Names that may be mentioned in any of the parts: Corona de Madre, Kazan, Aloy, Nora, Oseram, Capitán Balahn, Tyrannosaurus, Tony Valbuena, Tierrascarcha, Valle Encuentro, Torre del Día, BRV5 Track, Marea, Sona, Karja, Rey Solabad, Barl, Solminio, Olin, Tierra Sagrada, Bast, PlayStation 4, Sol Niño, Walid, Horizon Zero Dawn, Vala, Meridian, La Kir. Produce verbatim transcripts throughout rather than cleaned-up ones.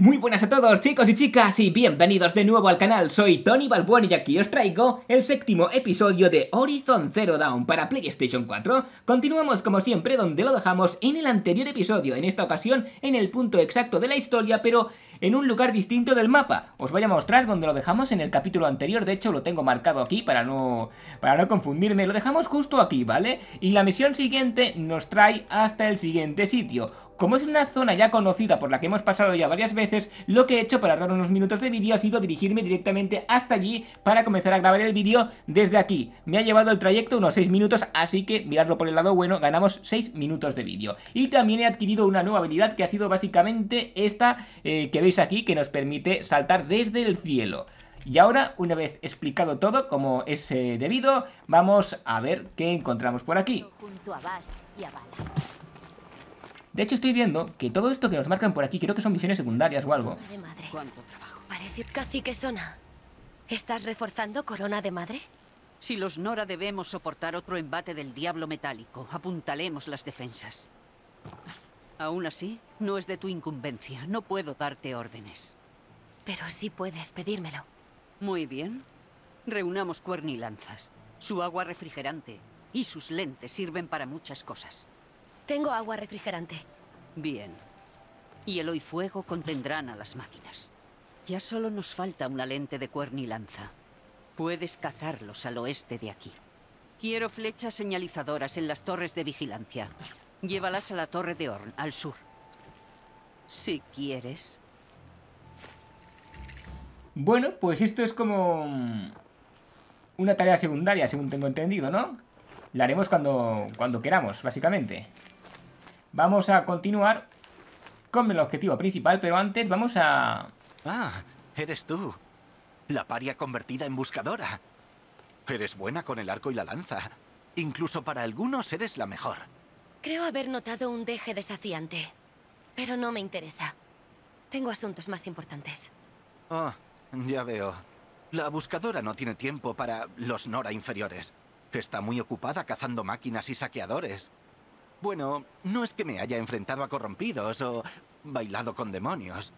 Muy buenas a todos, chicos y chicas, y bienvenidos de nuevo al canal. Soy Tony Valbuena y aquí os traigo el séptimo episodio de Horizon Zero Dawn para PlayStation cuatro. Continuamos como siempre donde lo dejamos en el anterior episodio, en esta ocasión en el punto exacto de la historia, pero en un lugar distinto del mapa. Os voy a mostrar donde lo dejamos en el capítulo anterior, de hecho lo tengo marcado aquí para no, para no confundirme. Lo dejamos justo aquí, ¿vale? Y la misión siguiente nos trae hasta el siguiente sitio. Como es una zona ya conocida por la que hemos pasado ya varias veces, lo que he hecho para ahorrar unos minutos de vídeo ha sido dirigirme directamente hasta allí para comenzar a grabar el vídeo desde aquí. Me ha llevado el trayecto unos seis minutos, así que miradlo por el lado bueno, ganamos seis minutos de vídeo. Y también he adquirido una nueva habilidad que ha sido básicamente esta eh, que veis aquí, que nos permite saltar desde el cielo. Y ahora, una vez explicado todo como es eh, debido, vamos a ver qué encontramos por aquí. Junto a Bast y a Vala. De hecho, estoy viendo que todo esto que nos marcan por aquí creo que son misiones secundarias o algo. Corona de Madre. ¿Cuánto trabajo? Parece casi que Sona. ¿Estás reforzando Corona de Madre? Si los Nora debemos soportar otro embate del diablo metálico, apuntalemos las defensas. Aún así, no es de tu incumbencia. No puedo darte órdenes. Pero sí puedes pedírmelo. Muy bien. Reunamos cuernilanzas. Su agua refrigerante y sus lentes sirven para muchas cosas. Tengo agua refrigerante. Bien. Hielo y fuego contendrán a las máquinas. Ya solo nos falta una lente de cuernilanza. Puedes cazarlos al oeste de aquí. Quiero flechas señalizadoras en las torres de vigilancia. Llévalas a la torre de Horn, al sur. Si quieres. Bueno, pues esto es como una tarea secundaria, según tengo entendido, ¿no? La haremos cuando, cuando queramos, básicamente. Vamos a continuar con el objetivo principal, pero antes vamos a... Ah, eres tú. La paria convertida en buscadora. Eres buena con el arco y la lanza. Incluso para algunos eres la mejor. Creo haber notado un deje desafiante, pero no me interesa. Tengo asuntos más importantes. Oh, ya veo. La buscadora no tiene tiempo para los Nora inferiores. Está muy ocupada cazando máquinas y saqueadores. Bueno, no es que me haya enfrentado a corrompidos o bailado con demonios.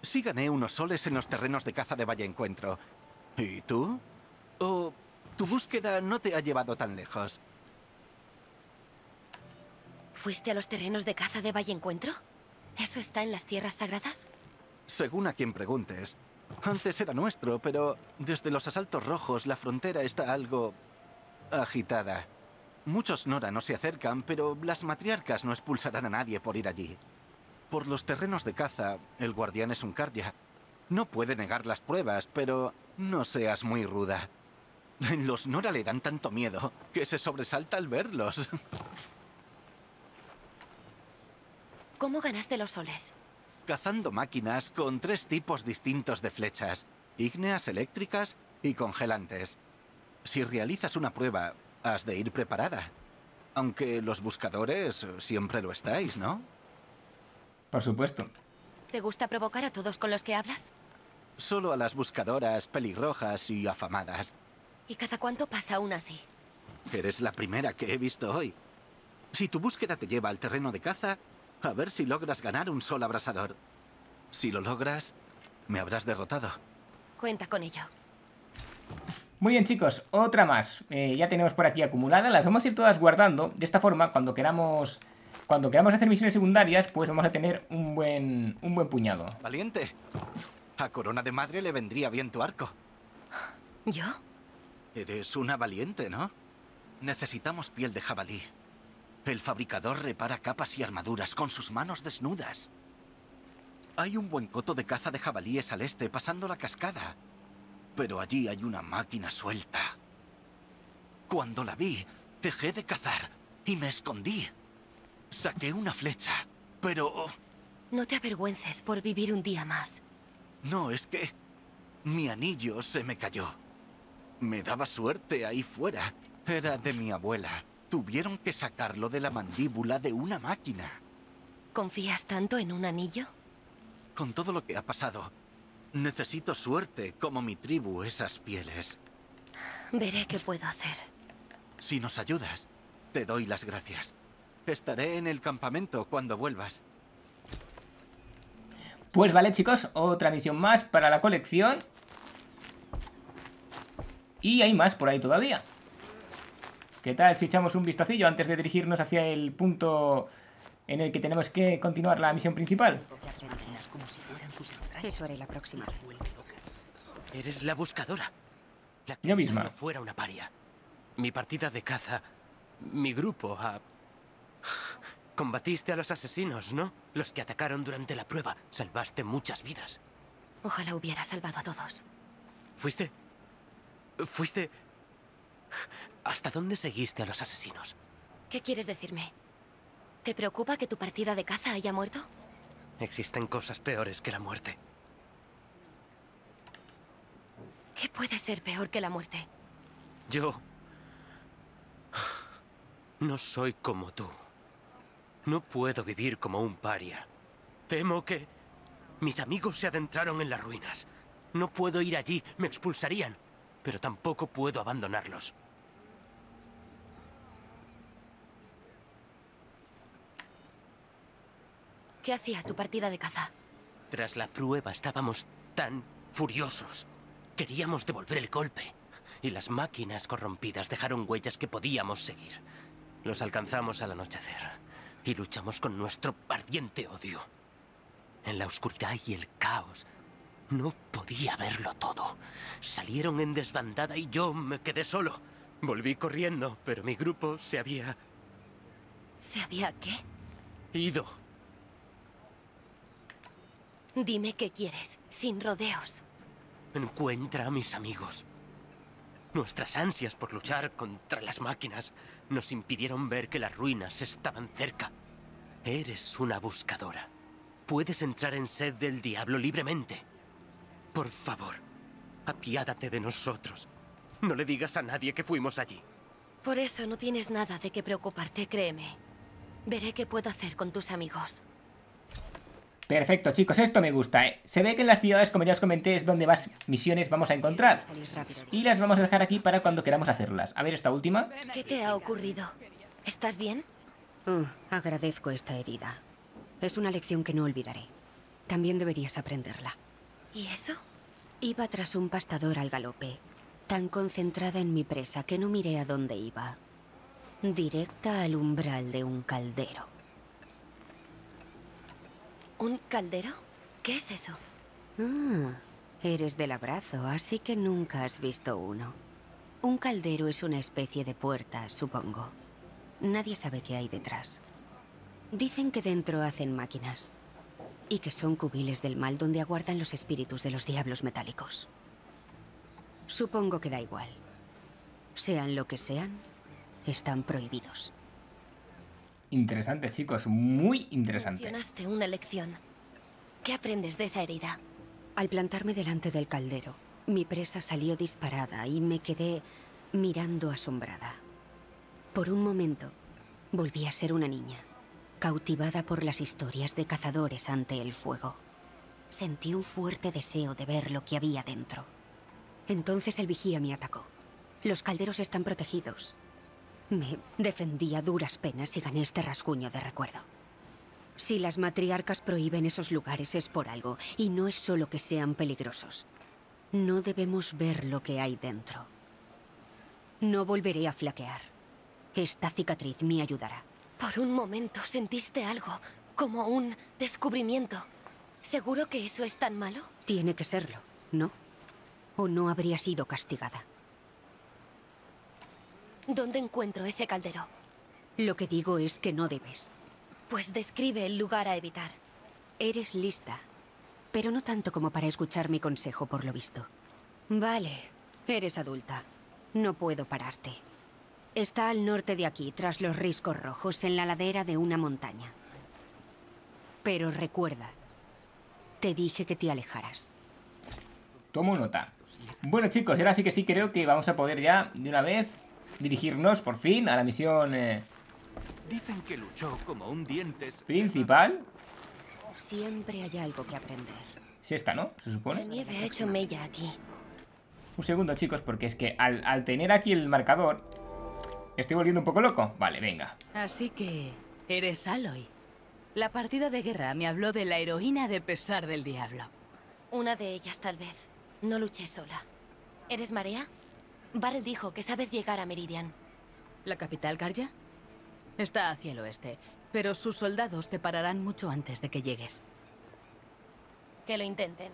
Sí gané unos soles en los terrenos de caza de Valle Encuentro. ¿Y tú? ¿O tu búsqueda no te ha llevado tan lejos? ¿Fuiste a los terrenos de caza de Valle Encuentro? ¿Eso está en las Tierras Sagradas? Según a quien preguntes. Antes era nuestro, pero desde los asaltos rojos la frontera está algo agitada. Muchos Nora no se acercan, pero las matriarcas no expulsarán a nadie por ir allí. Por los terrenos de caza, el guardián es un Karja. No puede negar las pruebas, pero no seas muy ruda. Los Nora le dan tanto miedo que se sobresalta al verlos. ¿Cómo ganaste los soles? Cazando máquinas con tres tipos distintos de flechas, ígneas, eléctricas y congelantes. Si realizas una prueba... has de ir preparada. Aunque los buscadores siempre lo estáis, ¿no? Por supuesto. ¿Te gusta provocar a todos con los que hablas? Solo a las buscadoras pelirrojas y afamadas. ¿Y cada cuánto pasa una así? Eres la primera que he visto hoy. Si tu búsqueda te lleva al terreno de caza, a ver si logras ganar un sol abrasador. Si lo logras, me habrás derrotado. Cuenta con ello. Muy bien, chicos, otra más. Eh, ya tenemos por aquí acumulada. Las vamos a ir todas guardando. De esta forma, cuando queramos cuando queramos hacer misiones secundarias, pues vamos a tener un buen un buen puñado. Valiente. A Corona de Madre le vendría bien tu arco. ¿Yo? Eres una valiente, ¿no? Necesitamos piel de jabalí. El fabricador repara capas y armaduras con sus manos desnudas. Hay un buen coto de caza de jabalíes al este, pasando la cascada. Pero allí hay una máquina suelta. Cuando la vi, dejé de cazar y me escondí. Saqué una flecha, pero... No te avergüences por vivir un día más. No, es que... mi anillo se me cayó. Me daba suerte ahí fuera. Era de mi abuela. Tuvieron que sacarlo de la mandíbula de una máquina. ¿Confías tanto en un anillo? Con todo lo que ha pasado... necesito suerte, como mi tribu, esas pieles. Veré qué puedo hacer. Si nos ayudas, te doy las gracias. Estaré en el campamento cuando vuelvas. Pues vale, chicos, otra misión más para la colección. Y hay más por ahí todavía. ¿Qué tal si echamos un vistacillo antes de dirigirnos hacia el punto en el que tenemos que continuar la misión principal? Eso haré la próxima. Eres la buscadora. La que yo misma. No fuera una paria. Mi partida de caza, mi grupo a... Combatiste a los asesinos, ¿no? Los que atacaron durante la prueba. Salvaste muchas vidas. Ojalá hubiera salvado a todos. Fuiste... Fuiste... ¿Hasta dónde seguiste a los asesinos? ¿Qué quieres decirme? ¿Te preocupa que tu partida de caza haya muerto? Existen cosas peores que la muerte. ¿Qué puede ser peor que la muerte? Yo... No soy como tú. No puedo vivir como un paria. Temo que... Mis amigos se adentraron en las ruinas. No puedo ir allí, me expulsarían. Pero tampoco puedo abandonarlos. ¿Qué hacía tu partida de caza? Tras la prueba estábamos tan furiosos. Queríamos devolver el golpe. Y las máquinas corrompidas dejaron huellas que podíamos seguir. Los alcanzamos al anochecer. Y luchamos con nuestro ardiente odio. En la oscuridad y el caos... No podía verlo todo. Salieron en desbandada y yo me quedé solo. Volví corriendo, pero mi grupo se había... ¿Se había qué? Ido. Dime qué quieres, sin rodeos. Encuentra a mis amigos. Nuestras ansias por luchar contra las máquinas nos impidieron ver que las ruinas estaban cerca. Eres una buscadora. Puedes entrar en sed del diablo libremente. Por favor, apiádate de nosotros. No le digas a nadie que fuimos allí. Por eso no tienes nada de qué preocuparte, créeme. Veré qué puedo hacer con tus amigos. Perfecto, chicos, esto me gusta, ¿eh? Se ve que en las ciudades, como ya os comenté, es donde más misiones vamos a encontrar. Y las vamos a dejar aquí para cuando queramos hacerlas. A ver esta última. ¿Qué te ha ocurrido? ¿Estás bien? Uh, agradezco esta herida. Es una lección que no olvidaré. También deberías aprenderla. ¿Y eso? Iba tras un pastador al galope, tan concentrada en mi presa que no miré a dónde iba. Directa al umbral de un caldero. ¿Un caldero? ¿Qué es eso? Ah, eres del abrazo, así que nunca has visto uno. Un caldero es una especie de puerta, supongo. Nadie sabe qué hay detrás. Dicen que dentro hacen máquinas. Y que son cubiles del mal donde aguardan los espíritus de los diablos metálicos. Supongo que da igual. Sean lo que sean, están prohibidos. Interesante, chicos, muy interesante. Mencionaste una lección. ¿Qué aprendes de esa herida? Al plantarme delante del caldero, mi presa salió disparada y me quedé mirando asombrada. Por un momento, volví a ser una niña. Cautivada por las historias de cazadores ante el fuego. Sentí un fuerte deseo de ver lo que había dentro. Entonces el vigía me atacó. Los calderos están protegidos. Me defendí a duras penas y gané este rasguño de recuerdo. Si las matriarcas prohíben esos lugares es por algo, y no es solo que sean peligrosos. No debemos ver lo que hay dentro. No volveré a flaquear. Esta cicatriz me ayudará. Por un momento sentiste algo, como un descubrimiento. ¿Seguro que eso es tan malo? Tiene que serlo, ¿no? O no habría sido castigada. ¿Dónde encuentro ese caldero? Lo que digo es que no debes. Pues describe el lugar a evitar. Eres lista, pero no tanto como para escuchar mi consejo, por lo visto. Vale, eres adulta. No puedo pararte. Está al norte de aquí, tras los riscos rojos, en la ladera de una montaña. Pero recuerda, te dije que te alejaras. Tomo nota. Bueno, chicos, ahora sí que sí creo que vamos a poder ya, de una vez, dirigirnos, por fin, a la misión... Eh, Dicen que luchó como un dientes... principal. Siempre hay algo que aprender. Es esta, ¿no? Se supone. La nieve ha hecho mella aquí. Un segundo, chicos, porque es que al, al tener aquí el marcador... ¿Estoy volviendo un poco loco? Vale, venga. Así que... ¿Eres Aloy? La partida de guerra me habló de la heroína de pesar del diablo. Una de ellas, tal vez. No luché sola. ¿Eres Marea? Barl dijo que sabes llegar a Meridian. ¿La capital, Karja? Está hacia el oeste, pero sus soldados te pararán mucho antes de que llegues. Que lo intenten.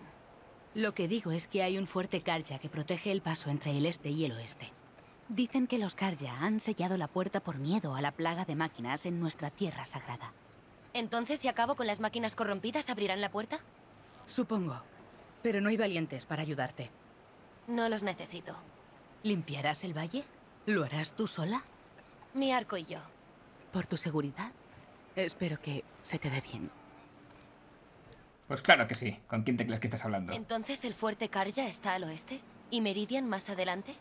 Lo que digo es que hay un fuerte Karja que protege el paso entre el este y el oeste. Dicen que los Karja han sellado la puerta por miedo a la plaga de máquinas en nuestra Tierra Sagrada. ¿Entonces, si acabo con las máquinas corrompidas, abrirán la puerta? Supongo, pero no hay valientes para ayudarte. No los necesito. ¿Limpiarás el valle? ¿Lo harás tú sola? Mi arco y yo. ¿Por tu seguridad? Espero que se te dé bien. Pues claro que sí. ¿Con quién te crees que estás hablando? Entonces, ¿el fuerte Karja está al oeste? ¿Y Meridian más adelante?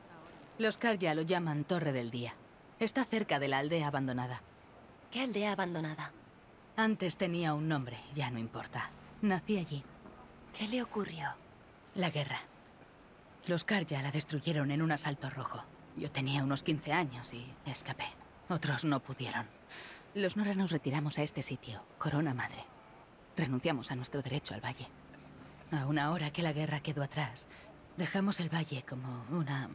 Los Karja lo llaman Torre del Día. Está cerca de la aldea abandonada. ¿Qué aldea abandonada? Antes tenía un nombre, ya no importa. Nací allí. ¿Qué le ocurrió? La guerra. Los Karja la destruyeron en un asalto rojo. Yo tenía unos quince años y escapé. Otros no pudieron. Los Nora nos retiramos a este sitio, Corona Madre. Renunciamos a nuestro derecho al valle. Aún ahora que la guerra quedó atrás, dejamos el valle como una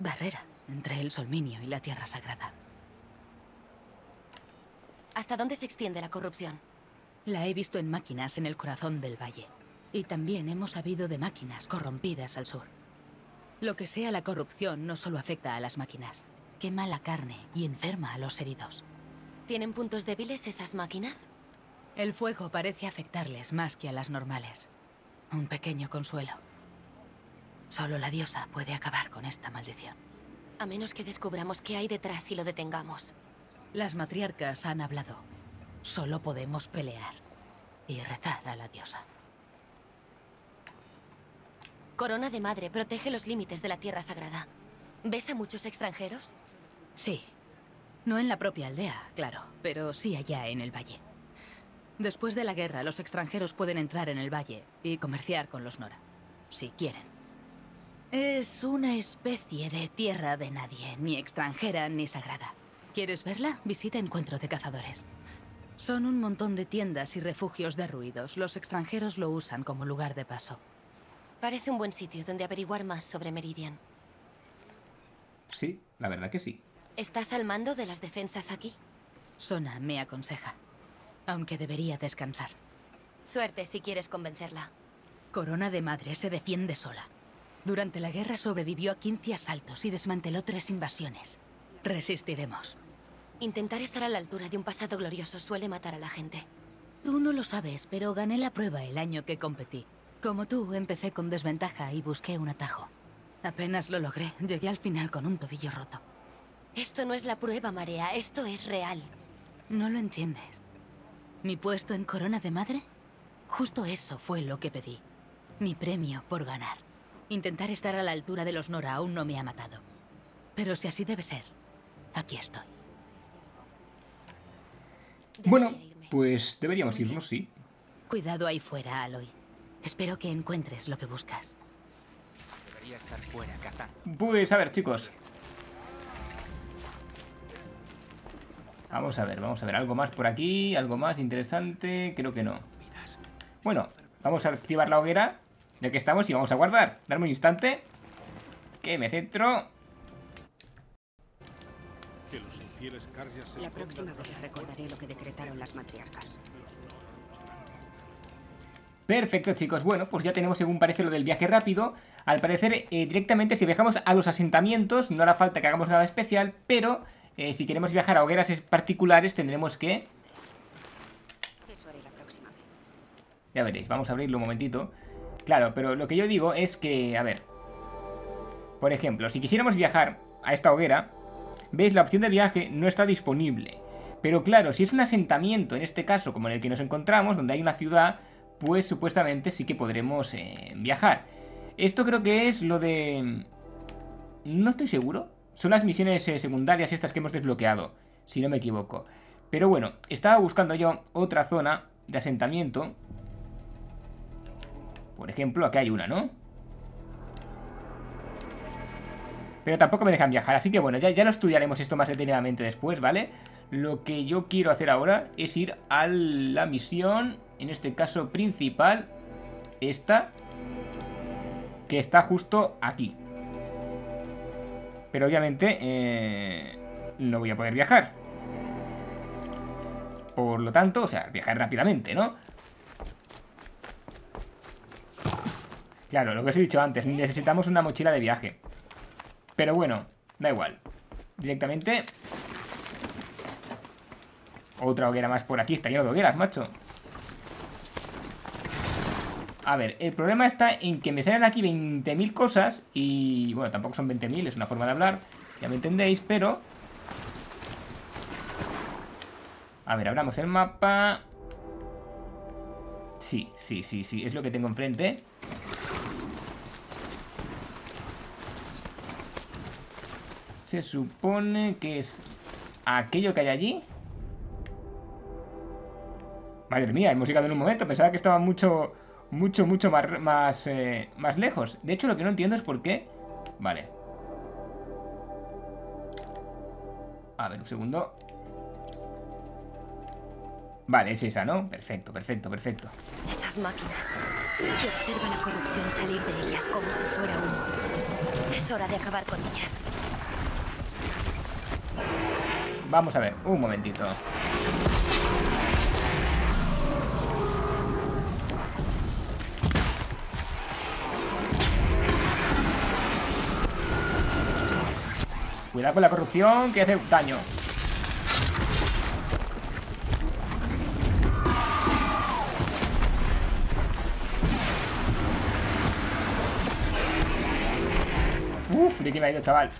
barrera entre el Solminio y la Tierra Sagrada. ¿Hasta dónde se extiende la corrupción? La he visto en máquinas en el corazón del valle. Y también hemos sabido de máquinas corrompidas al sur. Lo que sea la corrupción no solo afecta a las máquinas. Quema la carne y enferma a los heridos. ¿Tienen puntos débiles esas máquinas? El fuego parece afectarles más que a las normales. Un pequeño consuelo. Solo la diosa puede acabar con esta maldición. A menos que descubramos qué hay detrás y lo detengamos. Las matriarcas han hablado. Solo podemos pelear y rezar a la diosa. Corona de Madre protege los límites de la Tierra Sagrada. ¿Ves a muchos extranjeros? Sí. No en la propia aldea, claro, pero sí allá en el valle. Después de la guerra, los extranjeros pueden entrar en el valle y comerciar con los Nora, si quieren. Es una especie de tierra de nadie, ni extranjera ni sagrada. ¿Quieres verla? Visita Encuentro de Cazadores. Son un montón de tiendas y refugios derruidos. Los extranjeros lo usan como lugar de paso. Parece un buen sitio donde averiguar más sobre Meridian. Sí, la verdad que sí. ¿Estás al mando de las defensas aquí? Sona me aconseja, aunque debería descansar. Suerte si quieres convencerla. Corona de Madre se defiende sola. Durante la guerra sobrevivió a quince asaltos y desmanteló tres invasiones. Resistiremos. Intentar estar a la altura de un pasado glorioso suele matar a la gente. Tú no lo sabes, pero gané la prueba el año que competí. Como tú, empecé con desventaja y busqué un atajo. Apenas lo logré, llegué al final con un tobillo roto. Esto no es la prueba, Marea, esto es real. No lo entiendes. Mi puesto en Corona de Madre, justo eso fue lo que pedí. Mi premio por ganar. Intentar estar a la altura de los Nora aún no me ha matado. Pero si así debe ser, aquí estoy. Bueno, pues deberíamos irnos, sí. Cuidado ahí fuera, Aloy. Espero que encuentres lo que buscas. Debería estar fuera, Kazan. Pues a ver, chicos. Vamos a ver, vamos a ver. Algo más por aquí, algo más interesante. Creo que no. Bueno, vamos a activar la hoguera, ya que estamos, y vamos a guardar. Darme un instante, que me centro. La próxima vez recordaré lo que decretaron las matriarcas. Perfecto, chicos. Bueno, pues ya tenemos, según parece, lo del viaje rápido. Al parecer, eh, directamente si viajamos a los asentamientos, no hará falta que hagamos nada especial, pero eh, si queremos viajar a hogueras particulares, tendremos que... Eso haré la próxima vez. Ya veréis, vamos a abrirlo un momentito. Claro, pero lo que yo digo es que, a ver, por ejemplo, si quisiéramos viajar a esta hoguera, veis, la opción de viaje no está disponible. Pero claro, si es un asentamiento, en este caso, como en el que nos encontramos, donde hay una ciudad, pues supuestamente sí que podremos eh, viajar. Esto creo que es lo de... No estoy seguro. Son las misiones eh, secundarias estas que hemos desbloqueado, si no me equivoco. Pero bueno, estaba buscando yo otra zona de asentamiento. Por ejemplo, aquí hay una, ¿no? Pero tampoco me dejan viajar, así que bueno, ya, ya lo estudiaremos esto más detenidamente después, ¿vale? Lo que yo quiero hacer ahora es ir a la misión, en este caso principal, esta, que está justo aquí. Pero obviamente eh, no voy a poder viajar. Por lo tanto, o sea, viajar rápidamente, ¿no? Claro, lo que os he dicho antes, necesitamos una mochila de viaje. Pero bueno, da igual. Directamente... Otra hoguera más por aquí, está lleno de hogueras, macho. A ver, el problema está en que me salen aquí veinte mil cosas. Y bueno, tampoco son veinte mil, es una forma de hablar, ya me entendéis, pero... A ver, abramos el mapa. Sí, sí, sí, sí, es lo que tengo enfrente. Se supone que es aquello que hay allí. Madre mía, hemos llegado en un momento. Pensaba que estaba mucho, mucho, mucho más, más, eh, más lejos. De hecho, lo que no entiendo es por qué. Vale. A ver, un segundo. Vale, es esa, ¿no? Perfecto, perfecto, perfecto. Esas máquinas. Se observa la corrupción salir de ellas como si fuera humo. Es hora de acabar con ellas. Vamos a ver, un momentito. Cuidado con la corrupción, que hace daño. Uf, de qué me ha ido, chaval.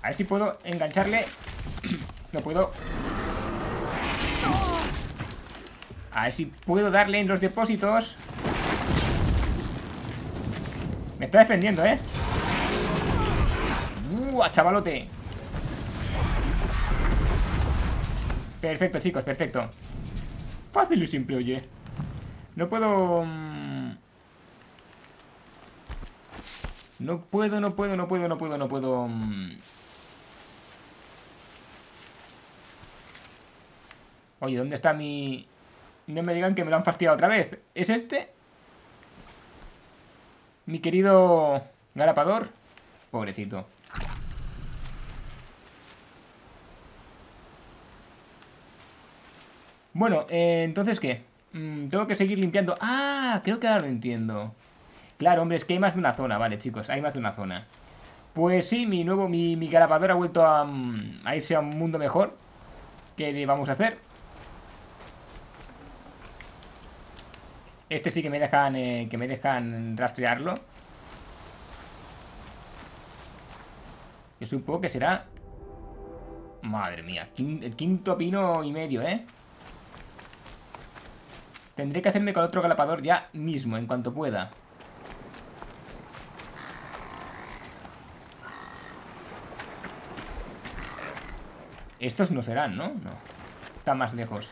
A ver si puedo engancharle. No puedo. A ver si puedo darle en los depósitos. Me está defendiendo, ¿eh? ¡Uah, chavalote! Perfecto, chicos, perfecto. Fácil y simple, oye. No puedo... No puedo, no puedo, no puedo, no puedo, no puedo... Oye, ¿dónde está mi...? No me digan que me lo han fastidiado otra vez. ¿Es este? Mi querido... Garapador. Pobrecito. Bueno, eh, entonces, ¿qué? Mm, tengo que seguir limpiando. ¡Ah! Creo que ahora lo entiendo. Claro, hombre, es que hay más de una zona. Vale, chicos, hay más de una zona. Pues sí, mi nuevo, mi, mi garapador ha vuelto a, a irse a un mundo mejor. ¿Qué le vamos a hacer? Este sí que me dejan, eh, que me dejan rastrearlo. Yo supongo que será... Madre mía, el quinto pino y medio, ¿eh? Tendré que hacerme con otro galapador ya mismo, en cuanto pueda. Estos no serán, ¿no? No. Está más lejos.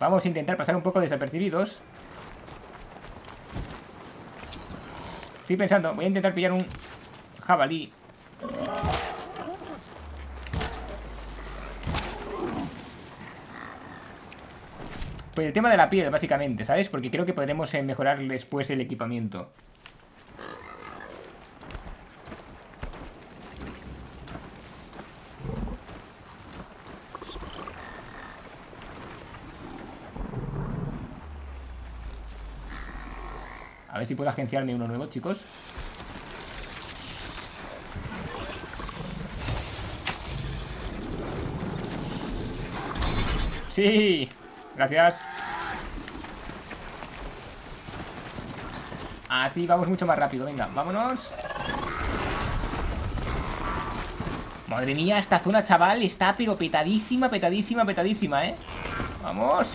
Vamos a intentar pasar un poco desapercibidos. Estoy pensando, voy a intentar pillar un jabalí. Pues el tema de la piel, básicamente, ¿sabes? Porque creo que podremos mejorar después el equipamiento. A ver si puedo agenciarme uno nuevo, chicos. ¡Sí! Gracias. Así vamos mucho más rápido. Venga, vámonos. Madre mía, esta zona, chaval, está pero petadísima, petadísima, petadísima, ¿eh? Vamos.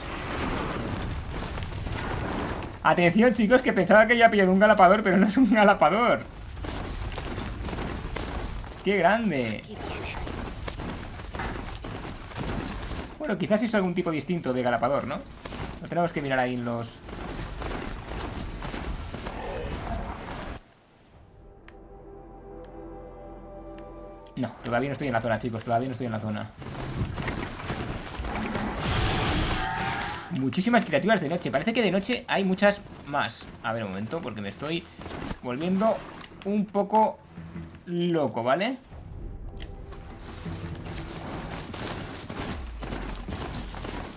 Atención, chicos, que pensaba que ya había pillado un galapador, pero no es un galapador. ¡Qué grande! Bueno, quizás es algún tipo distinto de galapador, ¿no? Lo tenemos que mirar ahí en los... No, todavía no estoy en la zona, chicos. Todavía no estoy en la zona. Muchísimas criaturas de noche. Parece que de noche hay muchas más. A ver un momento, porque me estoy volviendo un poco loco, ¿vale?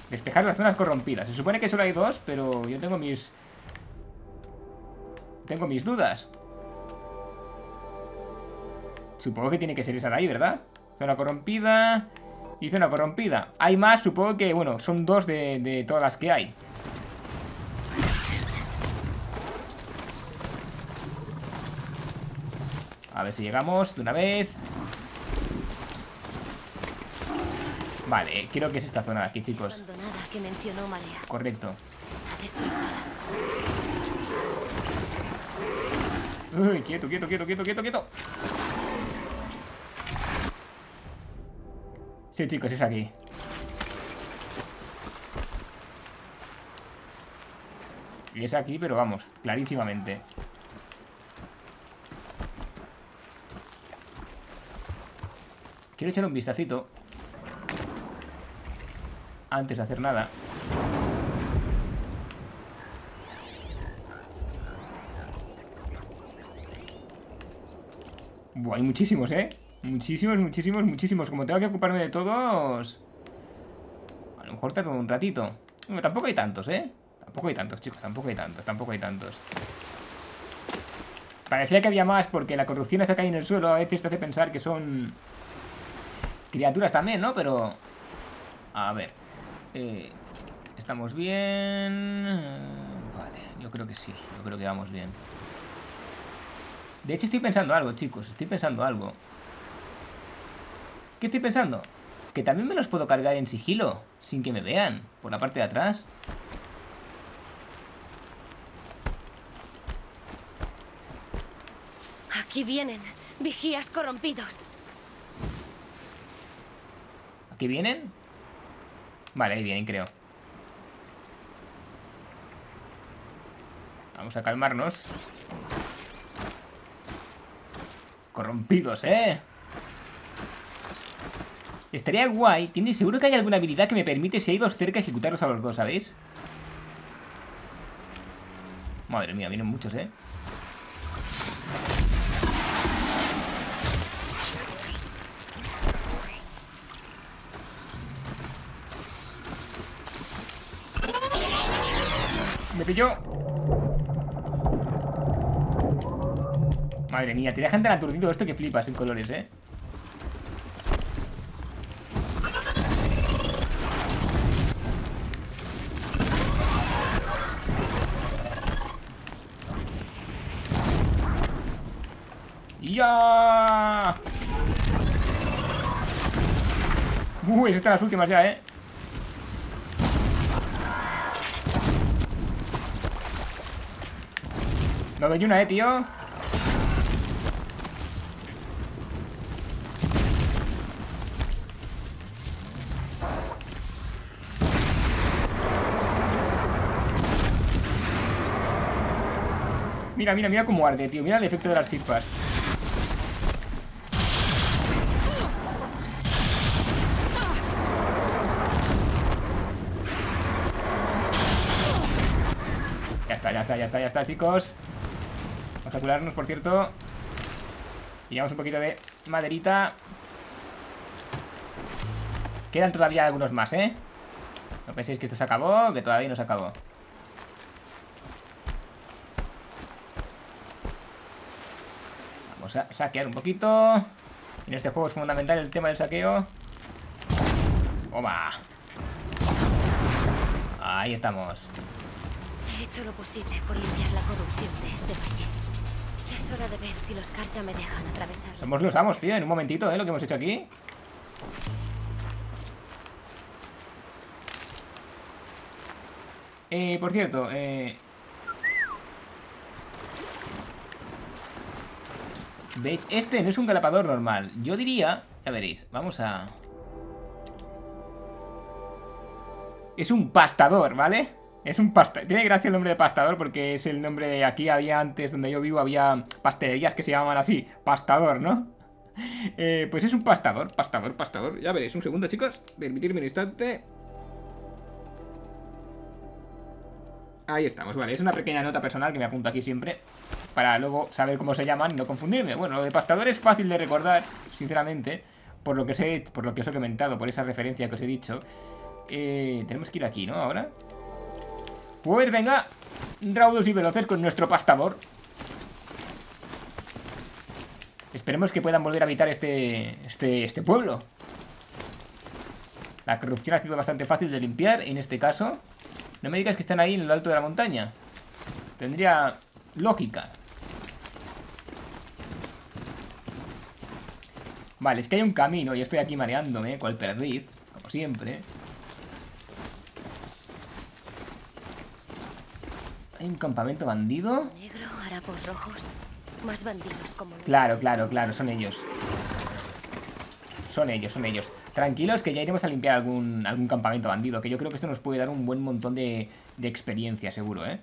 Despejar las zonas corrompidas. Se supone que solo hay dos, pero yo tengo mis... Tengo mis dudas. Supongo que tiene que ser esa de ahí, ¿verdad? Zona corrompida... Y zona corrompida. Hay más, supongo que, bueno, son dos de, de todas las que hay. A ver si llegamos de una vez. Vale, creo que es esta zona de aquí, chicos. Que mencionó Marea. Correcto. Uy, quieto, quieto, quieto, quieto, quieto, quieto. Sí, chicos, es aquí. Y es aquí, pero vamos, clarísimamente. Quiero echar un vistacito antes de hacer nada. Buah, hay muchísimos, ¿eh? Muchísimos, muchísimos, muchísimos. Como tengo que ocuparme de todos, a lo mejor tardo un ratito. Bueno, tampoco hay tantos, ¿eh? Tampoco hay tantos, chicos, tampoco hay tantos, tampoco hay tantos. Parecía que había más, porque la corrupción esa que hay en el suelo a veces te hace pensar que son criaturas también, ¿no? Pero... A ver, eh, estamos bien. Vale, yo creo que sí. Yo creo que vamos bien. De hecho estoy pensando algo, chicos. Estoy pensando algo. ¿Qué estoy pensando? Que también me los puedo cargar en sigilo, sin que me vean, por la parte de atrás. Aquí vienen, vigías corrompidos. ¿Aquí vienen? Vale, ahí vienen, creo. Vamos a calmarnos. Corrompidos, ¿eh? Estaría guay. Tiene seguro que hay alguna habilidad que me permite, si hay dos cerca, ejecutarlos a los dos, ¿sabéis? Madre mía, vienen muchos, ¿eh? Me pilló. Madre mía, te dejan tan aturdido esto que flipas en colores, ¿eh? ¡Ya! Uy, estas son las últimas ya, ¿eh? No doy una, ¿eh, tío? Mira, mira, mira cómo arde, tío. Mira el efecto de las chispas. Ya está, ya está, ya está, chicos. Vamos a curarnos, por cierto. Llevamos un poquito de maderita. Quedan todavía algunos más, ¿eh? No penséis que esto se acabó, que todavía no se acabó. Vamos a saquear un poquito. En este juego es fundamental el tema del saqueo. ¡Toma! Ahí estamos. He hecho lo posible por limpiar la corrupción de este valle. Es hora de ver si los Karja me dejan atravesar. Somos los amos, tío, en un momentito, ¿eh? Lo que hemos hecho aquí. Eh, por cierto, eh... ¿veis? Este no es un galapador normal. Yo diría... Ya veréis, vamos a... Es un pastador, ¿vale? Es un pastador. Tiene gracia el nombre de pastador porque es el nombre de aquí. Había antes, donde yo vivo, había pastelerías que se llamaban así. Pastador, ¿no? eh, pues es un pastador, pastador, pastador. Ya veréis, un segundo, chicos. Permitidme un instante. Ahí estamos, vale, es una pequeña nota personal que me apunto aquí siempre para luego saber cómo se llaman y no confundirme. Bueno, lo de pastador es fácil de recordar, sinceramente, por lo que os he, por lo que os he comentado, por esa referencia que os he dicho. Eh, tenemos que ir aquí, ¿no? Ahora. Pues venga, raudos y veloces con nuestro pastador. Esperemos que puedan volver a habitar este, este, este pueblo. La corrupción ha sido bastante fácil de limpiar en este caso. No me digas que están ahí en lo alto de la montaña. Tendría lógica. Vale, es que hay un camino y estoy aquí mareándome, cual perdiz, como siempre. Hay un campamento bandido. Negro, harapos rojos, más bandidos como... Claro, claro, claro, son ellos. Son ellos, son ellos. Tranquilos que ya iremos a limpiar algún, algún campamento bandido, que yo creo que esto nos puede dar un buen montón de, de experiencia, seguro, ¿eh?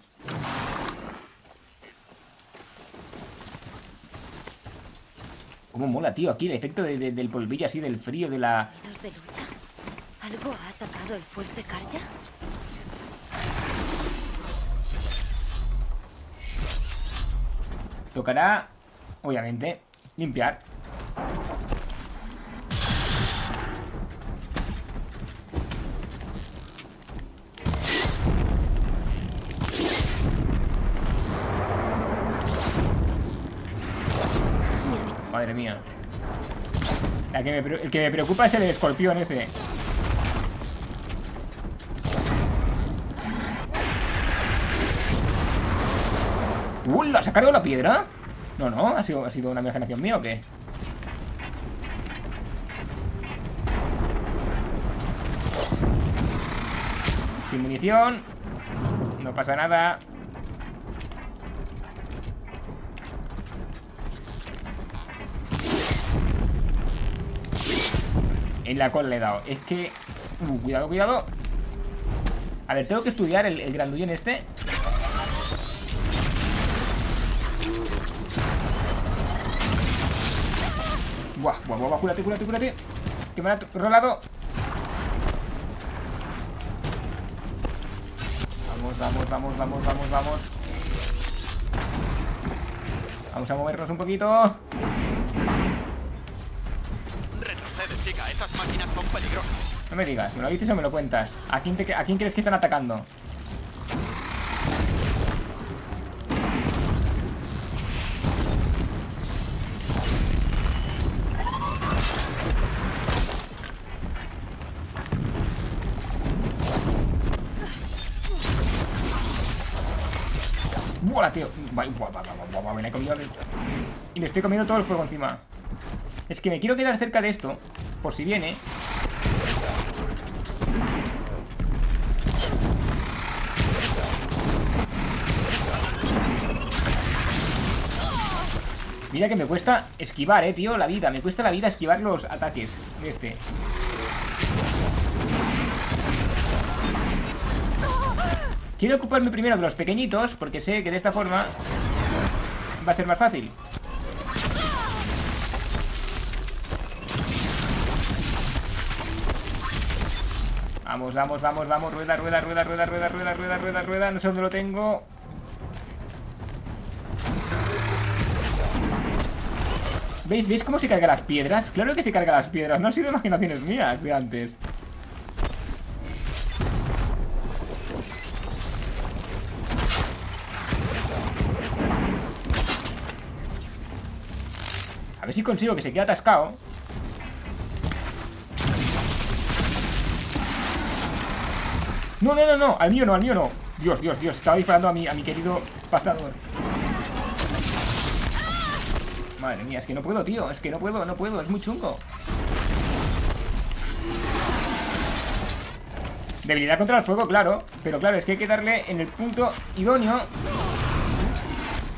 Cómo mola, tío, aquí el efecto de, de, del polvillo así, del frío, de la... ¿De lucha? ¿Algo ha atacado el fuerte Karja? Tocará, obviamente, limpiar. Madre mía. La que me, el que me preocupa es el escorpión ese. ¡Uy! ¿Se ha cargado la piedra? No, no, ¿ha sido, ha sido una imaginación mía o qué? Sin munición. No pasa nada. En la cual le he dado. Es que... Uh, cuidado, cuidado. A ver, tengo que estudiar el, el grandullón este. Buah, buah, buah, cúrate, cúrate, cúrate. Que me han rolado. Vamos, vamos, vamos, vamos, vamos, vamos. Vamos a movernos un poquito. Esas máquinas son peligrosas. No me digas, ¿me lo dices o me lo cuentas? ¿A quién, te, ¿A quién crees que están atacando? ¡Buah, tío! ¡Buah, buah, buah, buah, buah! Me la he comido. Y me estoy comiendo todo el fuego encima. Es que me quiero quedar cerca de esto, por si viene. Mira que me cuesta esquivar, eh, tío, la vida. Me cuesta la vida esquivar los ataques de este. Quiero ocuparme primero de los pequeñitos, porque sé que de esta forma va a ser más fácil. Vamos, vamos, vamos, vamos, rueda, rueda, rueda, rueda, rueda, rueda, rueda, rueda, rueda, no sé dónde lo tengo. ¿Veis? ¿Veis cómo se carga las piedras? Claro que se carga las piedras, no han sido imaginaciones mías de antes. A ver si consigo que se quede atascado. No, no, no, no, al mío no, al mío no. Dios, Dios, Dios, estaba disparando a mi, a mi querido pastador. Madre mía, es que no puedo, tío. Es que no puedo, no puedo, es muy chungo. Debilidad contra el fuego, claro. Pero claro, es que hay que darle en el punto idóneo.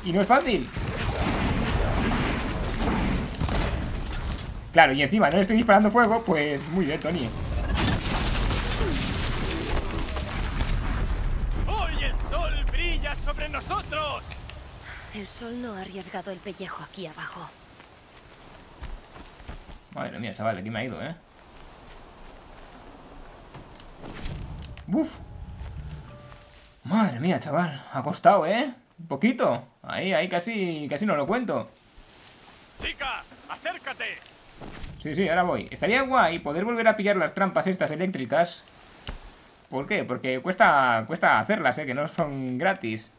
Y no es fácil. Claro, y encima no le estoy disparando fuego. Pues muy bien, Tony. ¡Sobre nosotros! El sol no ha arriesgado el pellejo aquí abajo. Madre mía, chaval, aquí me ha ido, ¿eh? ¡Uf! Madre mía, chaval. Ha costado, ¿eh? Un poquito. Ahí, ahí casi, casi no lo cuento. ¡Chica, acércate! Sí, sí, ahora voy. Estaría guay poder volver a pillar las trampas estas eléctricas. ¿Por qué? Porque cuesta, cuesta hacerlas, ¿eh? Que no son gratis.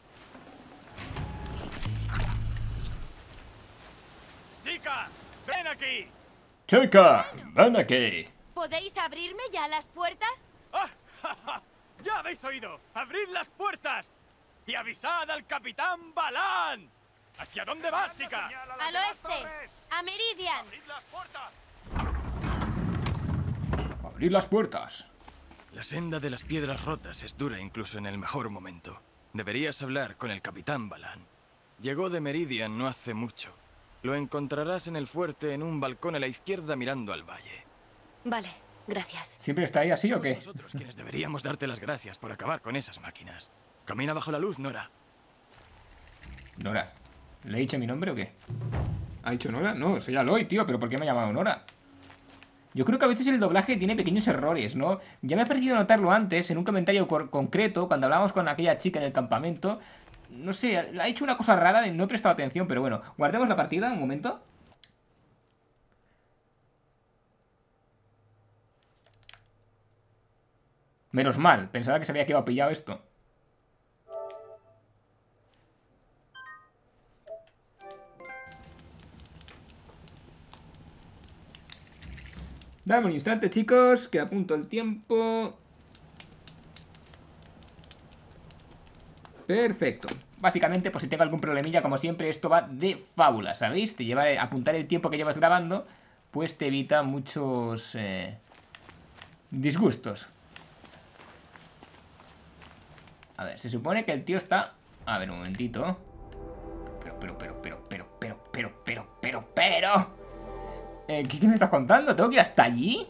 ¡Chica, ven aquí! ¡Chica, ven aquí! ¿Podéis abrirme ya las puertas? ¡Ah! ¡Ja, ja! ¡Ya habéis oído! ¡Abrid las puertas! ¡Y avisad al Capitán Balahn! ¿Hacia dónde vas, chica? Al oeste, a Meridian. ¡Abrid las puertas! ¡Abrid las puertas! La senda de las piedras rotas es dura incluso en el mejor momento. Deberías hablar con el Capitán Balahn. Llegó de Meridian no hace mucho. Lo encontrarás en el fuerte en un balcón a la izquierda mirando al valle. Vale, gracias. ¿Siempre está ahí así o qué? Nosotros quienes deberíamos darte las gracias por acabar con esas máquinas. Camina bajo la luz, Nora. Nora. ¿Le he dicho mi nombre o qué? ¿Ha dicho Nora? No, soy Aloy, tío, pero ¿por qué me ha llamado Nora? Yo creo que a veces el doblaje tiene pequeños errores, ¿no? Ya me ha parecido notarlo antes, en un comentario concreto, cuando hablábamos con aquella chica en el campamento. No sé, ha hecho una cosa rara, no he prestado atención, pero bueno. Guardemos la partida, un momento. Menos mal, pensaba que se había quedado pillado esto. Dame un instante, chicos, que apunto el tiempo. Perfecto. Básicamente, pues si tengo algún problemilla, como siempre, esto va de fábula, ¿sabéis? Te lleva a apuntar el tiempo que llevas grabando, pues te evita muchos eh, disgustos. A ver, se supone que el tío está... A ver, un momentito. Pero, pero, pero, pero, pero, pero, pero, pero, pero, pero... Eh, ¿qué, ¿Qué me estás contando? ¿Tengo que ir hasta allí?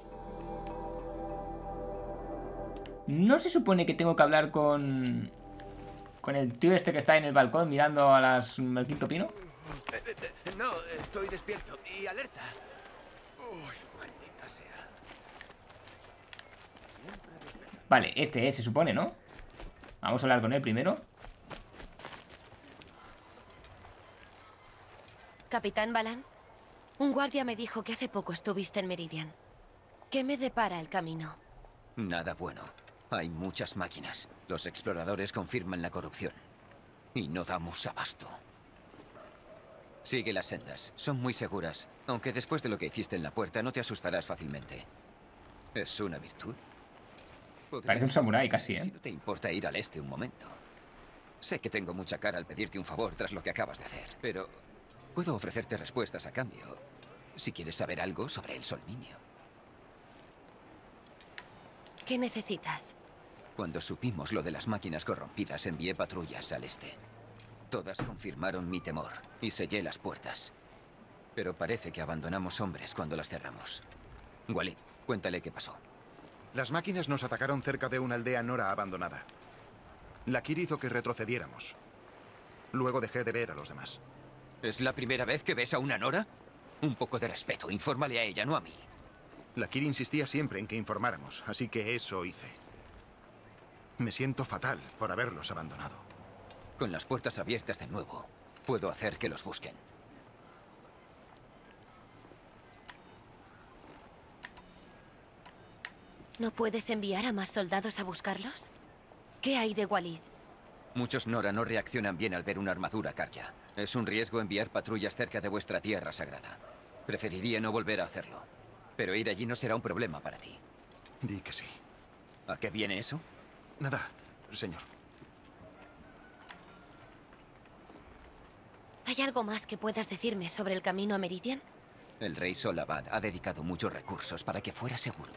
¿No se supone que tengo que hablar con... con el tío este que está en el balcón mirando a las... al quinto pino? No, estoy despierto y alerta. Uy, maldita sea. Vale, este es, se supone, ¿no? Vamos a hablar con él primero. Capitán Balahn. Un guardia me dijo que hace poco estuviste en Meridian. ¿Qué me depara el camino? Nada bueno. Hay muchas máquinas. Los exploradores confirman la corrupción. Y no damos abasto. Sigue las sendas. Son muy seguras. Aunque después de lo que hiciste en la puerta no te asustarás fácilmente. ¿Es una virtud? Parece un samurái casi, ¿eh? Si no te importa ir al este un momento. Sé que tengo mucha cara al pedirte un favor tras lo que acabas de hacer, pero... puedo ofrecerte respuestas a cambio, si quieres saber algo sobre el Sol Niño. ¿Qué necesitas? Cuando supimos lo de las máquinas corrompidas, envié patrullas al este. Todas confirmaron mi temor y sellé las puertas. Pero parece que abandonamos hombres cuando las cerramos. Walid, cuéntale qué pasó. Las máquinas nos atacaron cerca de una aldea Nora abandonada. La Kir hizo que retrocediéramos. Luego dejé de ver a los demás. ¿Es la primera vez que ves a una Nora? Un poco de respeto, infórmale a ella, no a mí. La Kir insistía siempre en que informáramos, así que eso hice. Me siento fatal por haberlos abandonado. Con las puertas abiertas de nuevo, puedo hacer que los busquen. ¿No puedes enviar a más soldados a buscarlos? ¿Qué hay de Walid? Muchos Nora no reaccionan bien al ver una armadura, Karja. Es un riesgo enviar patrullas cerca de vuestra tierra sagrada. Preferiría no volver a hacerlo. Pero ir allí no será un problema para ti. Di que sí. ¿A qué viene eso? Nada, señor. ¿Hay algo más que puedas decirme sobre el camino a Meridian? El Rey Solabad ha dedicado muchos recursos para que fuera seguro.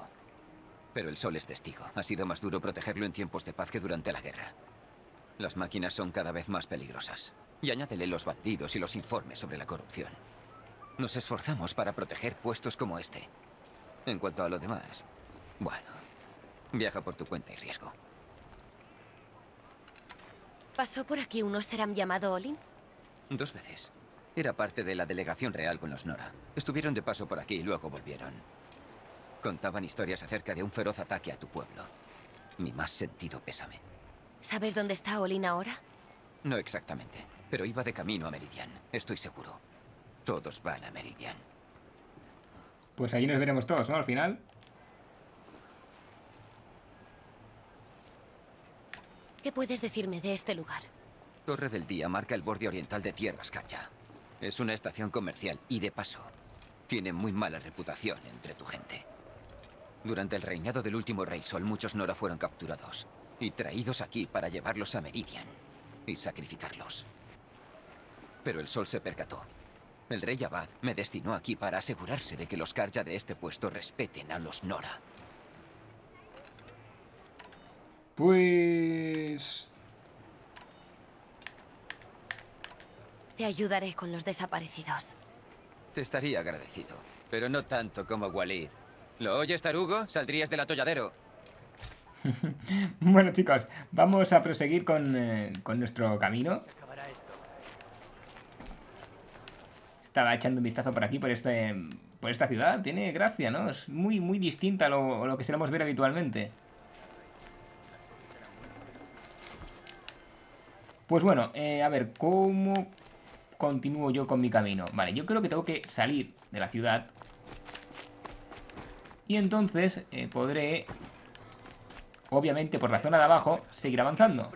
Pero el sol es testigo. Ha sido más duro protegerlo en tiempos de paz que durante la guerra. Las máquinas son cada vez más peligrosas. Y añádele los bandidos y los informes sobre la corrupción. Nos esforzamos para proteger puestos como este. En cuanto a lo demás... bueno, viaja por tu cuenta y riesgo. ¿Pasó por aquí un Oseram llamado Olin? Dos veces. Era parte de la delegación real con los Nora. Estuvieron de paso por aquí y luego volvieron. Contaban historias acerca de un feroz ataque a tu pueblo. Mi más sentido pésame. ¿Sabes dónde está Olin ahora? No exactamente, pero iba de camino a Meridian, estoy seguro. Todos van a Meridian. Pues allí nos veremos todos, ¿no? Al final. ¿Qué puedes decirme de este lugar? Torre del Día marca el borde oriental de Tierrascarcha. Es una estación comercial y, de paso, tiene muy mala reputación entre tu gente. Durante el reinado del último Rey Sol, muchos Nora fueron capturados y traídos aquí para llevarlos a Meridian y sacrificarlos. Pero el Sol se percató. El Rey Abad me destinó aquí para asegurarse de que los Karja de este puesto respeten a los Nora. Pues... te ayudaré con los desaparecidos. Te estaría agradecido, pero no tanto como Walid. ¿Lo oyes, tarugo? Saldrías del atolladero. Bueno, chicos, vamos a proseguir con, eh, con nuestro camino. Estaba echando un vistazo por aquí, por, este, por esta ciudad. Tiene gracia, ¿no? Es muy, muy distinta a lo, lo que solemos ver habitualmente. Pues bueno, eh, a ver, ¿cómo continúo yo con mi camino? Vale, yo creo que tengo que salir de la ciudad. Y entonces eh, podré, obviamente por la zona de abajo, seguir avanzando.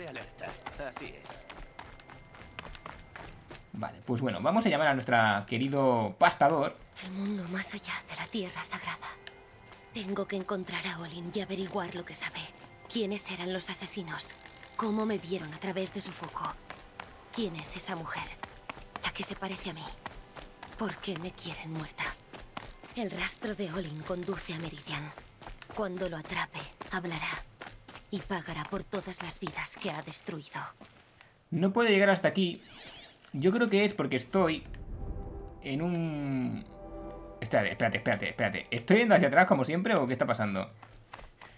Vale, pues bueno, vamos a llamar a nuestro querido pastador. El mundo más allá de la Tierra Sagrada. Tengo que encontrar a Olin y averiguar lo que sabe. ¿Quiénes eran los asesinos? ¿Cómo me vieron a través de su foco? ¿Quién es esa mujer? La que se parece a mí. ¿Por qué me quieren muerta? El rastro de Olin conduce a Meridian. Cuando lo atrape, hablará. Y pagará por todas las vidas que ha destruido. No puedo llegar hasta aquí. Yo creo que es porque estoy en un... Espérate, espérate, espérate, espérate. ¿Estoy yendo hacia atrás como siempre o qué está pasando?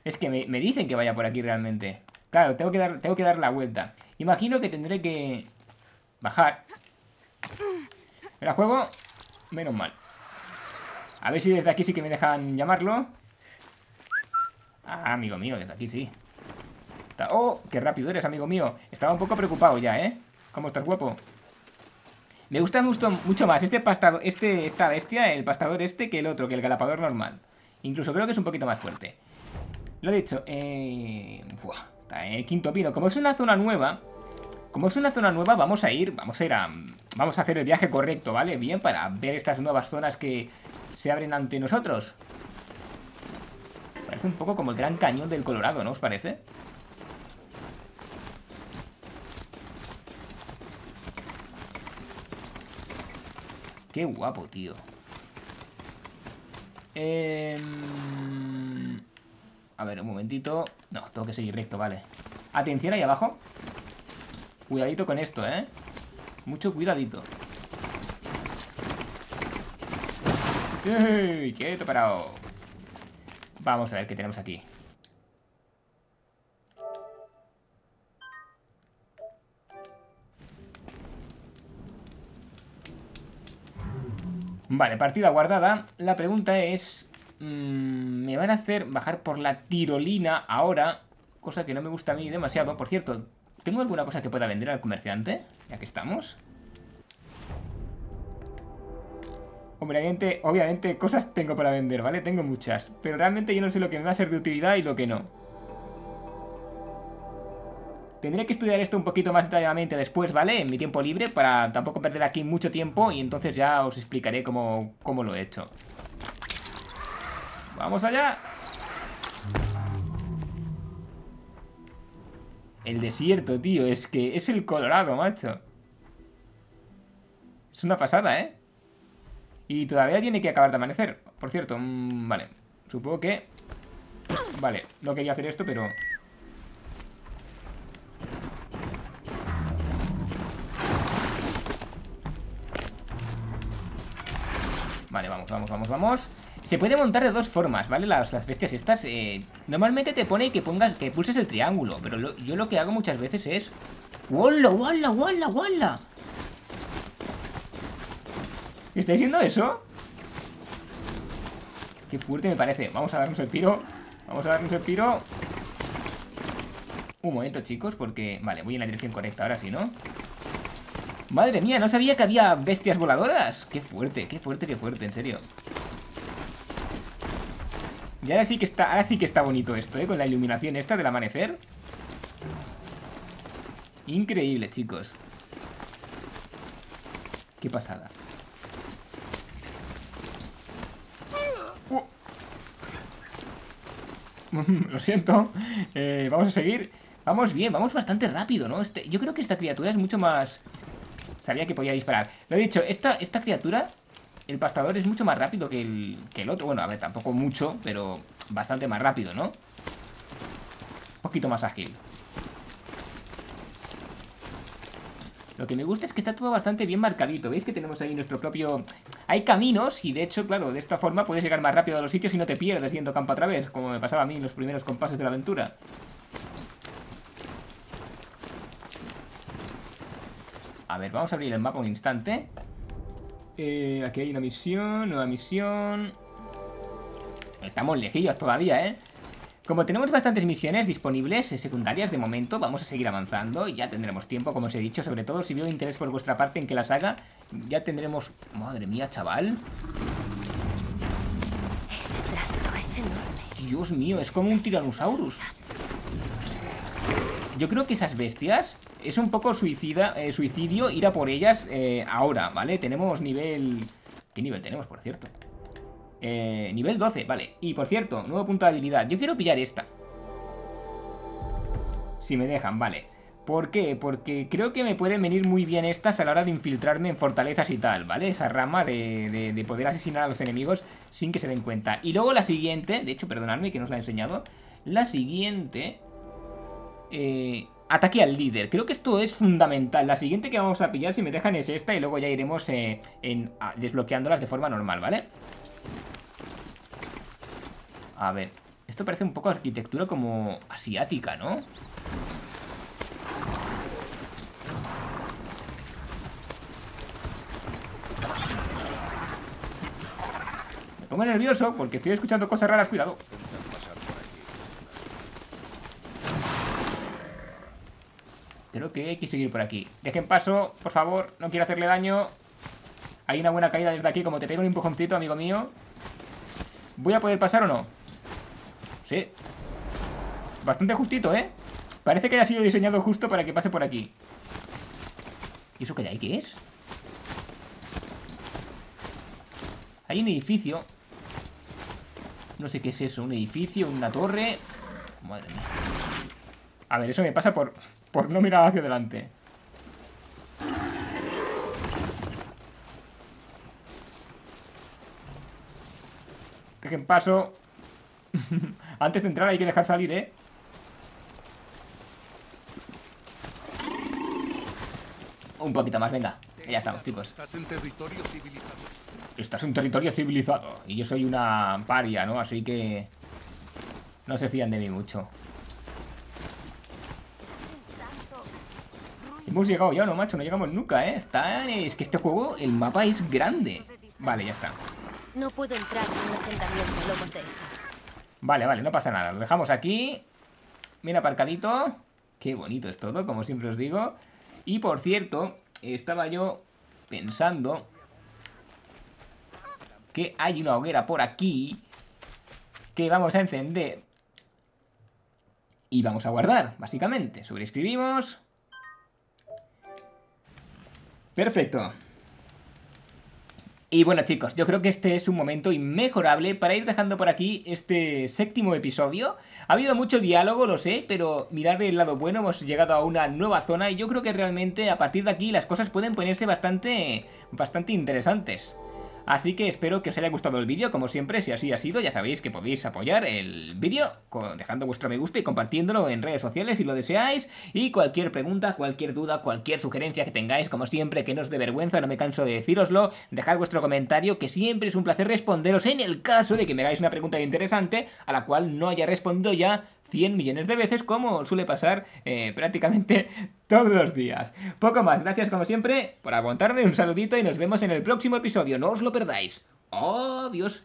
Es que me, me dicen que vaya por aquí realmente. Claro, tengo que dar, tengo que dar la vuelta. Imagino que tendré que bajar. ¿Me la juego? Menos mal. A ver si desde aquí sí que me dejan llamarlo. Ah, amigo mío, desde aquí sí. ¡Oh! ¡Qué rápido eres, amigo mío! Estaba un poco preocupado ya, ¿eh? ¿Cómo estás, guapo? Me gusta mucho más este pastado, este, esta bestia, el pastador este, que el otro, que el galapador normal. Incluso creo que es un poquito más fuerte. Lo dicho, eh... Buah, está en el quinto pino. Como es una zona nueva... Como es una zona nueva, vamos a ir... Vamos a ir a... Vamos a hacer el viaje correcto, ¿vale? Bien, para ver estas nuevas zonas que se abren ante nosotros. Parece un poco como el Gran Cañón del Colorado, ¿no os parece? Qué guapo, tío. Eh... A ver, un momentito. No, tengo que seguir recto, vale. Atención ahí abajo. Cuidadito con esto, ¿eh? Mucho cuidadito. ¡Ey! ¡Quieto parado! Vamos a ver qué tenemos aquí. Vale, partida guardada. La pregunta es... Mmm, me van a hacer bajar por la tirolina ahora. Cosa que no me gusta a mí demasiado. Por cierto... ¿Tengo alguna cosa que pueda vender al comerciante? Ya que estamos. Obviamente, obviamente cosas tengo para vender, ¿vale? Tengo muchas. Pero realmente yo no sé lo que me va a ser de utilidad y lo que no. Tendré que estudiar esto un poquito más detalladamente después, ¿vale? En mi tiempo libre, para tampoco perder aquí mucho tiempo. Y entonces ya os explicaré cómo, cómo lo he hecho. ¡Vamos allá! El desierto, tío, es que es el Colorado, macho. Es una pasada, ¿eh? Y todavía tiene que acabar de amanecer. Por cierto, mmm, vale. Supongo que... Vale, no quería hacer esto, pero... Vale, vamos, vamos, vamos, vamos. Se puede montar de dos formas, ¿vale? Las, las bestias estas, eh, normalmente te pone que pongas, que pulses el triángulo. Pero lo, yo lo que hago muchas veces es... ¡Wala, wala, wala, wala! ¿Estáis viendo eso? Qué fuerte me parece. Vamos a darnos el piro. Vamos a darnos el piro. Un momento, chicos, porque... Vale, voy en la dirección correcta ahora sí, ¿no? Madre mía, no sabía que había bestias voladoras. Qué fuerte, qué fuerte, qué fuerte, en serio. Y ahora sí que está, ahora sí que está bonito esto, ¿eh? Con la iluminación esta del amanecer. Increíble, chicos. Qué pasada. Uh. Lo siento. Eh, vamos a seguir. Vamos bien, vamos bastante rápido, ¿no? Este, yo creo que esta criatura es mucho más... Sabía que podía disparar. Lo he dicho, esta, esta criatura... El pastador es mucho más rápido que el, que el otro. Bueno, a ver, tampoco mucho, pero bastante más rápido, ¿no? Un poquito más ágil. Lo que me gusta es que está todo bastante bien marcadito. ¿Veis que tenemos ahí nuestro propio...? Hay caminos y, de hecho, claro, de esta forma puedes llegar más rápido a los sitios y no te pierdes yendo campo a través, como me pasaba a mí en los primeros compases de la aventura. A ver, vamos a abrir el mapa un instante. Eh, aquí hay una misión, nueva misión. Estamos lejillos todavía, ¿eh? Como tenemos bastantes misiones disponibles, secundarias de momento, vamos a seguir avanzando. Ya tendremos tiempo, como os he dicho, sobre todo si veo interés por vuestra parte en que las haga. Ya tendremos... Madre mía, chaval. Ese trasto es enorme. Dios mío, es como un Tyrannosaurus. Yo creo que esas bestias... Es un poco suicida, eh, suicidio ir a por ellas eh, ahora, ¿vale? Tenemos nivel... ¿Qué nivel tenemos, por cierto? Eh, nivel doce, vale. Y, por cierto, nuevo punto de habilidad. Yo quiero pillar esta. Si me dejan, vale. ¿Por qué? Porque creo que me pueden venir muy bien estas a la hora de infiltrarme en fortalezas y tal, ¿vale? Esa rama de, de, de poder asesinar a los enemigos sin que se den cuenta. Y luego la siguiente... De hecho, perdonadme que no os la he enseñado. La siguiente... Eh... Ataque al líder, creo que esto es fundamental. La siguiente que vamos a pillar, si me dejan, es esta. Y luego ya iremos eh, en, ah, desbloqueándolas de forma normal, ¿vale? A ver, esto parece un poco arquitectura como asiática, ¿no? Me pongo nervioso porque estoy escuchando cosas raras, cuidado. Creo que hay que seguir por aquí. Dejen paso, por favor. No quiero hacerle daño. Hay una buena caída desde aquí. Como te pego un empujoncito, amigo mío. ¿Voy a poder pasar o no? Sí. Bastante justito, ¿eh? Parece que haya sido diseñado justo para que pase por aquí. ¿Y eso que hay? ¿Qué es? Hay un edificio. No sé qué es eso. Un edificio, una torre. Madre mía. A ver, eso me pasa por... Por no mirar hacia adelante. Dejen paso. Antes de entrar hay que dejar salir, ¿eh? Un poquito más, venga. Ya estamos, chicos. Estás en territorio civilizado. Estás en territorio civilizado. Y yo soy una paria, ¿no? Así que... No se fían de mí mucho. Hemos llegado ya, no, macho, no llegamos nunca, ¿eh? Está... Es que este juego, el mapa es grande. Vale, ya está. No puedo entrar en un asentamiento de lobos de esto. Vale, vale, no pasa nada. Lo dejamos aquí. Bien aparcadito. Qué bonito es todo, como siempre os digo. Y, por cierto, estaba yo pensando que hay una hoguera por aquí que vamos a encender. Y vamos a guardar, básicamente. Sobreescribimos... Perfecto. Y bueno, chicos, yo creo que este es un momento inmejorable para ir dejando por aquí este séptimo episodio. Ha habido mucho diálogo, lo sé, pero mirad el lado bueno, hemos llegado a una nueva zona y yo creo que realmente a partir de aquí las cosas pueden ponerse bastante, bastante interesantes. Así que espero que os haya gustado el vídeo, como siempre, si así ha sido, ya sabéis que podéis apoyar el vídeo dejando vuestro me gusta y compartiéndolo en redes sociales si lo deseáis, y cualquier pregunta, cualquier duda, cualquier sugerencia que tengáis, como siempre, que no os dé vergüenza, no me canso de decíroslo, dejad vuestro comentario, que siempre es un placer responderos en el caso de que me hagáis una pregunta interesante a la cual no haya respondido ya, cien millones de veces, como suele pasar eh, prácticamente todos los días. Poco más, gracias como siempre por aguantarme, un saludito y nos vemos en el próximo episodio, no os lo perdáis. ¡Adiós!